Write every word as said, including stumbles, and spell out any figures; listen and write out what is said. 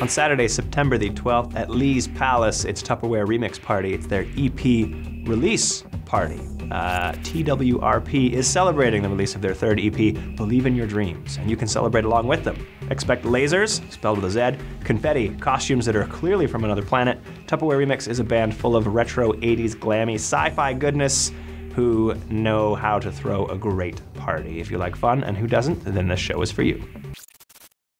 on Saturday, September the twelfth at Lee's Palace. It's Tupperware Remix Party. It's their E P release party. Uh, T W R P is celebrating the release of their third E P, Believe in Your Dreams, and you can celebrate along with them. Expect lasers, spelled with a Z, confetti, costumes that are clearly from another planet. Tupperware Remix is a band full of retro eighties glammy sci-fi goodness who know how to throw a great party. If you like fun and who doesn't, then this show is for you.